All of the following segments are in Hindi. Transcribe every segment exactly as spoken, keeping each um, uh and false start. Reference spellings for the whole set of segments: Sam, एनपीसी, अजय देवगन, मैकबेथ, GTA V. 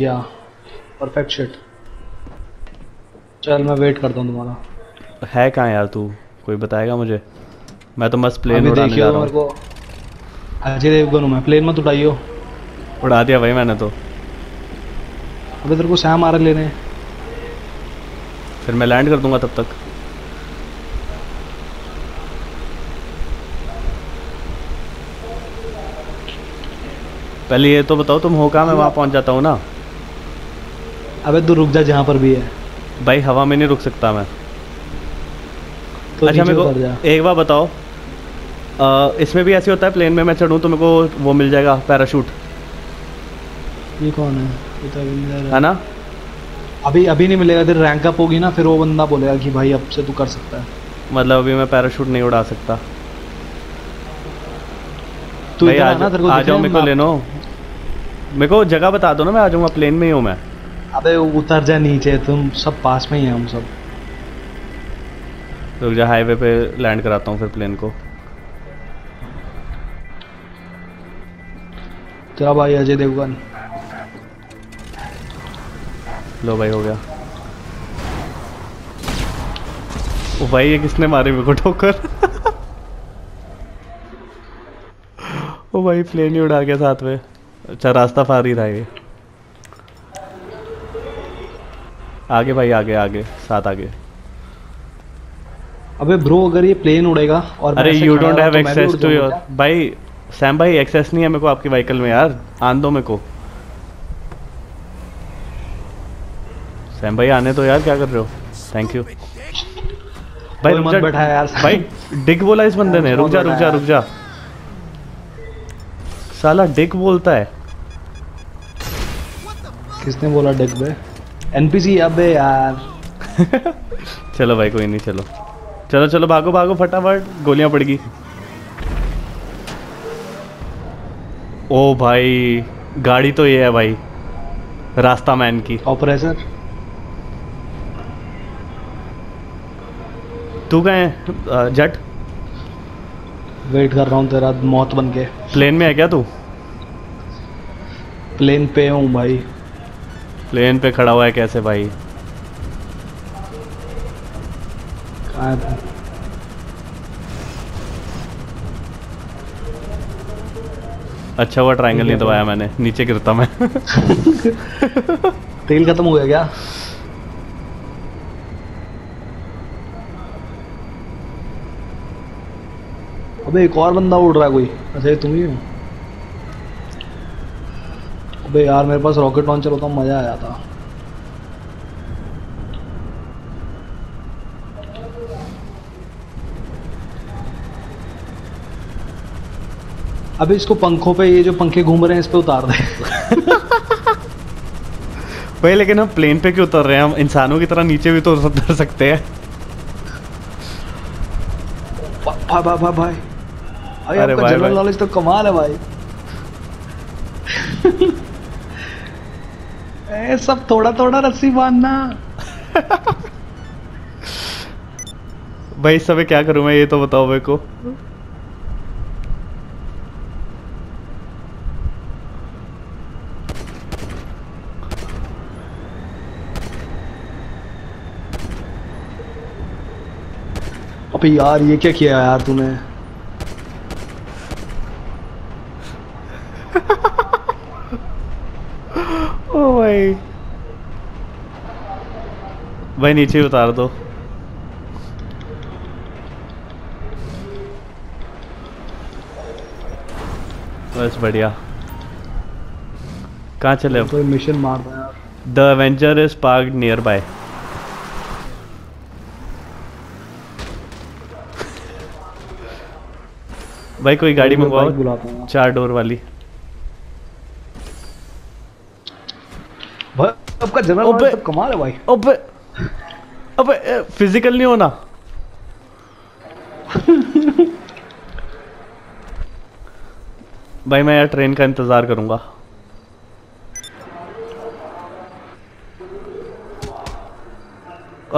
या परफेक्ट शिट। चल मैं वेट करता हूँ तुम्हारा। है कहाँ यार तू, कोई बताएगा मुझे? मैं तो बस प्लेन उड़ाने जा रहा हूँ। अजय देवगन हूँ मैं, प्लेन मत उड़ाइयो। उड़ा दिया भाई मैंने तो। अबे तेरे को सैम आ रहा लेने। फिर मैं लैंड कर दूंगा तब तक। पहले ये तो बताओ तुम हो कहाँ, मैं वहाँ पहुँच जाता हूँ ना। अबे तू रुक जा जहाँ पर भी है। भाई हवा में नहीं रुक सकता मैं तो। अच्छा मेरे को एक बार बताओ, आ, इसमें भी ऐसे होता है प्लेन में मैं चढ़ूँ तो मेरे को वो मिल जाएगा पैराशूट? ये कौन है? है ना, अभी अभी नहीं मिलेगा, तेरी रैंक अप होगी ना फिर वो बंदा बोलेगा कि भाई अब से तू कर सकता है। मतलब अभी मैं पैराशूट नहीं उड़ा सकता। तू आ जाओ मेरे को ले लो, मेरे को जगह बता दो ना, मैं आ जाऊँगा, प्लेन में ही हूँ मैं। अबे उतर जा नीचे, तुम सब पास में ही हैं हम सब। रुक जा, हाईवे पे लैंड कराता हूँ फिर प्लेन को। क्या भाई अजय देवगन। लो भाई हो गया। ओ भाई ये किसने मारे मेरे को ठोकर? ओ भाई प्लेन ही उड़ा के साथ में। अच्छा रास्ता फार ही था ये। आगे भाई आगे आगे साथ आगे। अबे ब्रो अगर ये प्लेन उड़ेगा और अरे you don't have access to your. भाई सैम भाई एक्सेस नहीं है मेरे को आपकी व्हीकल में यार, आन दो मेरे को। सैम भाई आने तो यार, क्या कर रहे हो? थैंक यू भाई। रुक जा बैठा यार, भाई डिग बोला इस बंदे ने। रुक जा रुक जा रुक जा, साला डिग बोलता है। किसने बोला डिग बे? एनपीसी अबे यार। चलो भाई कोई नहीं, चलो चलो चलो भागो भागो फटाफट, गोलियां पड़ गई। ओ भाई गाड़ी तो ये है भाई, रास्ता मैन की ऑपरेशन। तू कहाँ है जट? वेट कर रहा हूँ तेरा मौत बन के। प्लेन में है क्या तू? प्लेन पे हूँ भाई। प्लेन पे खड़ा हुआ है कैसे भाई? कहाँ है तू? अच्छा हुआ ट्रायंगल नहीं दबाया मैंने, नीचे गिरता मैं। तेल खत्म हो गया क्या? अबे एक और बंदा उड़ रहा है कोई। अच्छा ये तुम ही हो? अबे यार मेरे पास रॉकेट लॉन्चर होता, मजा आया था। अबे इसको पंखों पे, ये जो पंखे घूम रहे हैं इस पे उतार दे। भाई लेकिन हम प्लेन पे क्यों उतर रहे हैं? हम इंसानों की तरह नीचे भी तो उतर सकते हैं। भा, भा, भा, भाई भाई अरे आपका जनरल नॉलेज तो कमाल है भाई। ए, सब थोड़ा थोड़ा रस्सी बांधना। भाई इस समय क्या करूं मैं, ये तो बताओ मेरे को। अबे यार ये क्या किया यार तूने? ओ भाई भाई नीचे उतार दो। बस बढ़िया। कहाँ चले? कोई मिशन मार रहा है यार। The Avenger is parked nearby. भाई कोई गाड़ी मंगवाओ चार डोर वाली। भाई आपका जनरल सब कमाल है भाई। अबे अबे फिजिकल नहीं होना। भाई मैं यार ट्रेन का इंतजार करूंगा।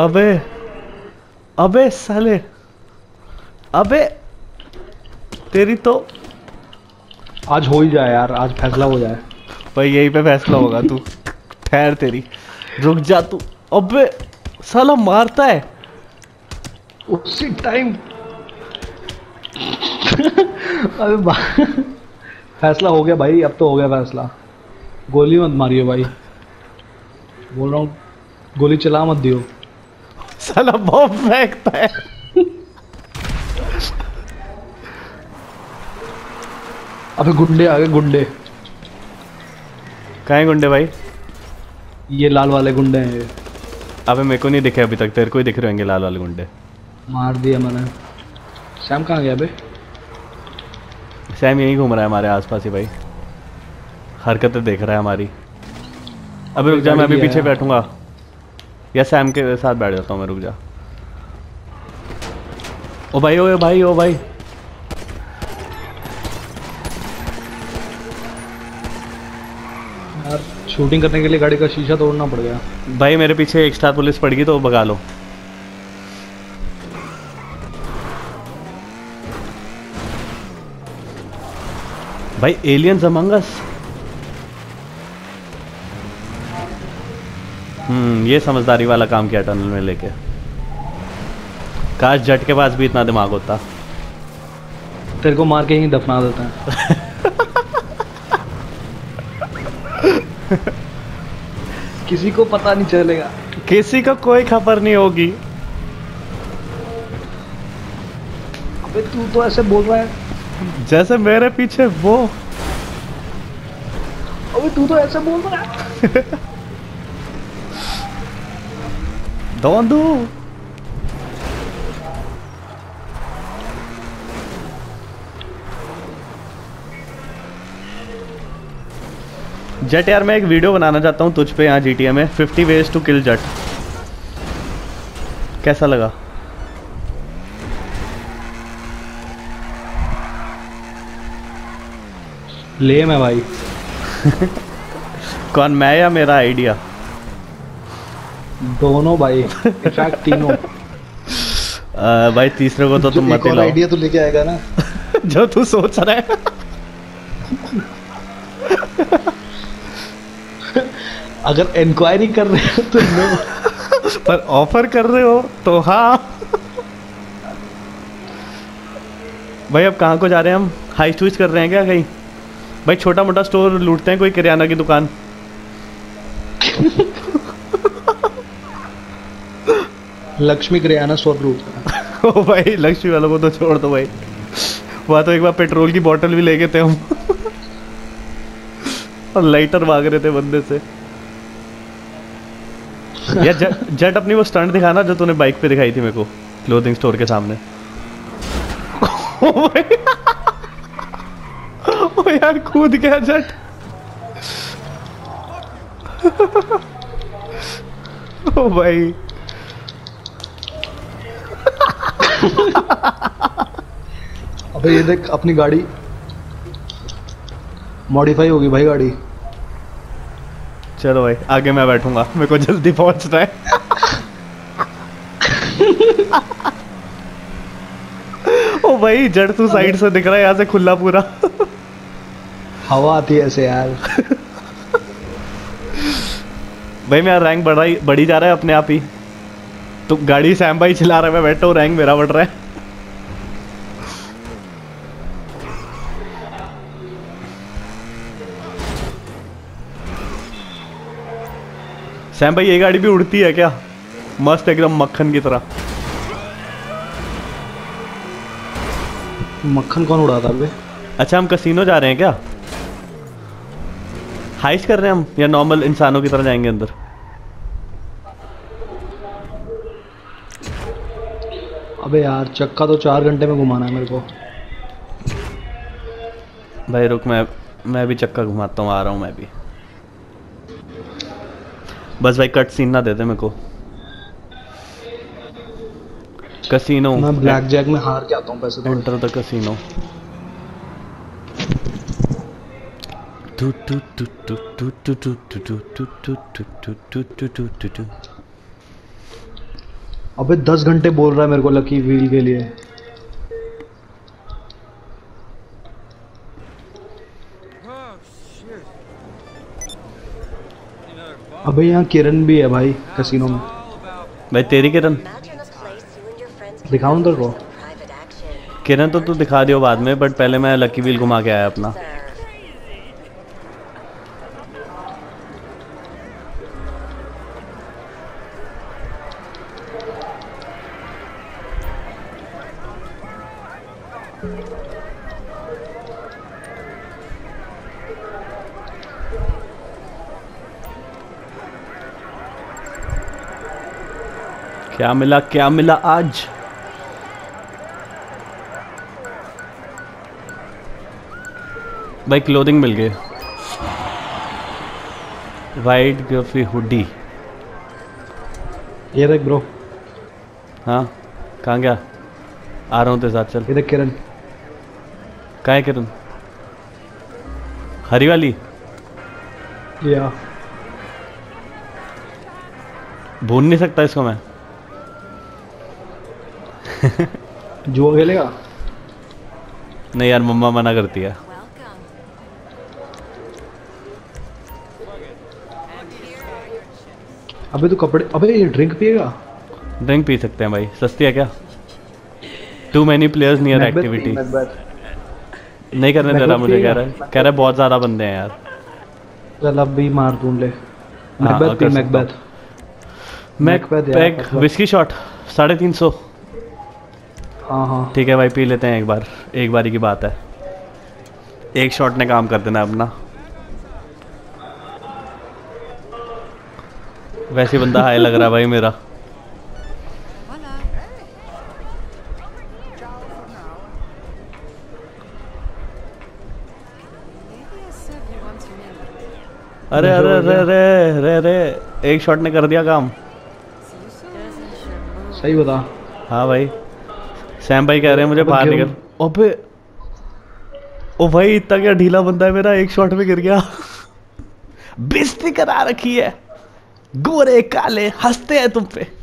अबे अबे साले, अबे तेरी तो आज हो ही जाए यार, आज फैसला हो जाए। भाई यहीं पे फैसला होगा। तू ठहर, तेरी रुक जा तू। अबे साला मारता है उसी टाइम। अबे फैसला हो गया भाई, अब तो हो गया फैसला। गोली मत मारियो भाई, बोल रहा हूँ गोली चला मत दियो। साला बॉम्ब फेंकता है। अबे गुंडे आ गए, गुंडे कहाँ हैं? गुंडे भाई ये लाल वाले गुंडे हैं ये। अबे मेरे को नहीं दिखे अभी तक, तेरे को ही दिख रहे होंगे लाल वाले गुंडे। मार दिया मैंने। सैम कहाँ गया बे? सैम यहीं घूम रहा है हमारे आसपास ही भाई, हरकतें देख रहा है हमारी। अबे रुक जा, मैं अभी पीछे बैठूंगा या सैम के साथ बैठ जाता हूँ मैं। रुक जा। ओ भाई ओ भाई ओ भाई यार, शूटिंग करने के लिए गाड़ी का शीशा तोड़ना पड़ गया भाई। मेरे पीछे एक स्टार पुलिस पड़ गई तो भगा लो। भाई एलियंस अमंग अस। हम्म ये समझदारी वाला काम किया टनल में लेके। काश जट के पास भी इतना दिमाग होता। तेरे को मार के ही दफना देता है। किसी को पता नहीं चलेगा, किसी को कोई खबर नहीं होगी। अबे तू तो ऐसे बोल रहा है जैसे मेरे पीछे वो। अबे तू तो ऐसे बोल रहा है। दौन दो। जट यार मैं एक वीडियो बनाना चाहता हूँ तुझ पे यहाँ जीटीए में, फिफ्टी वेज टू किल जट। कैसा लगा? ले मैं भाई। कौन, मैं या मेरा आइडिया? दोनों भाई, इनफैक्ट तीनों। आ, भाई तीसरे को तो तुम मत लाओ। आइडिया तो लेके आएगा ना। जो तू सोच रहा है। अगर इंक्वायरी कर रहे हो तो नो, पर ऑफर कर रहे हो तो हाँ। भाई अब कहाँ को जा रहे हैं हम? हाइस्ट हुइस्ट कर रहे हैं क्या कहीं? भाई छोटा मोटा स्टोर लूटते हैं, कोई किराना की दुकान। लक्ष्मी किराना स्टोर लूटता। ओ भाई लक्ष्मी वालों को तो छोड़ दो भाई, वहाँ तो एक बार पेट्रोल की बोतल भी ले गए थे हम। और लाइटर भाग रहे थे बंदे से। यार जट जट अपनी वो स्टंट दिखाना जो तूने बाइक पे दिखाई थी मेरे को क्लोथिंग स्टोर के सामने। ओ ओ यार कूद गया जट। ओ भाई। अबे ये देख अपनी गाड़ी मॉडिफाई होगी भाई गाड़ी। चलो भाई आगे मैं बैठूंगा, मेरे को जल्दी पहुंचना है। ओ भाई जड़ तू साइड से दिख रहा है, यहाँ से खुला पूरा। हवा आती है ऐसे यार। भाई मेरा रैंक बढ़ रही बढ़ी जा रहा है अपने आप ही। तो गाड़ी सैम भाई चला रहा है, मैं बैठा हूँ, रैंक मेरा बढ़ रहा है। सैम भाई ये गाड़ी भी उड़ती है क्या? मस्त एकदम मक्खन की तरह। मक्खन कौन उड़ाता है? अच्छा हम कसीनो जा रहे हैं क्या? हाइस्ट कर रहे हैं हम या नॉर्मल इंसानों की तरह जाएंगे अंदर? अबे यार चक्का तो चार घंटे में घुमाना है मेरे को। भाई रुक मैं मैं भी चक्का घुमाता हूँ, आ रहा हूँ मैं भी। बस भाई कट सीन ना देते मेरे को। कसीनो मैं ब्लैक जैक में हार के आता हूँ पैसे। Enter the casino. अबे दस घंटे बोल रहा है मेरे को लकी व्हील के लिए। अबे यहाँ किरण भी है भाई कैसीनो में। भाई तेरी किरण दिखाऊं तेरे को? किरण तो तू दिखा दियो बाद में, बट पहले मैं लकी व्हील घुमा के आया अपना। क्या मिला क्या मिला आज? भाई क्लोथिंग मिल गई, वाइट गफी हुडी। ये देख ब्रो। हाँ कहाँ गया? आ रहा हूँ तेरे साथ, चल। ये देख किरण। कहाँ है किरण? हरी वाली या भून नहीं सकता इसको मैं। जुआ खेलेगा? नहीं यार मम्मा मना करती है। अबे तू कपड़े, अबे ये ड्रिंक पिएगा? ड्रिंक पी सकते हैं भाई, सस्ती है क्या? Too many players near activity. नहीं करने दे रहा मुझे, कह रहा है कह रहा है बहुत ज़्यादा बंदे हैं यार। चल अब भी मार दूं ले। मैकबेथ पी, मैकबेथ मैकबेथ pack whisky shot साढ़े तीन सौ। हाँ हाँ ठीक है भाई पी लेते हैं एक बार, एक बारी की बात है। एक शॉट ने काम कर देना अपना। वैसे बंदा हाई लग रहा है भाई मेरा। अरे अरे अरे अरे अरे अरे एक शॉट ने कर दिया काम। सही बता। हाँ भाई सैम भाई कह रहे हैं मुझे बाहर निकल। ओबे ओ भाई इतना क्या ढीला बंदा है मेरा, एक शॉट में गिर गया। बेइज्जती करा रखी है, गोरे काले हंसते हैं तुम पे।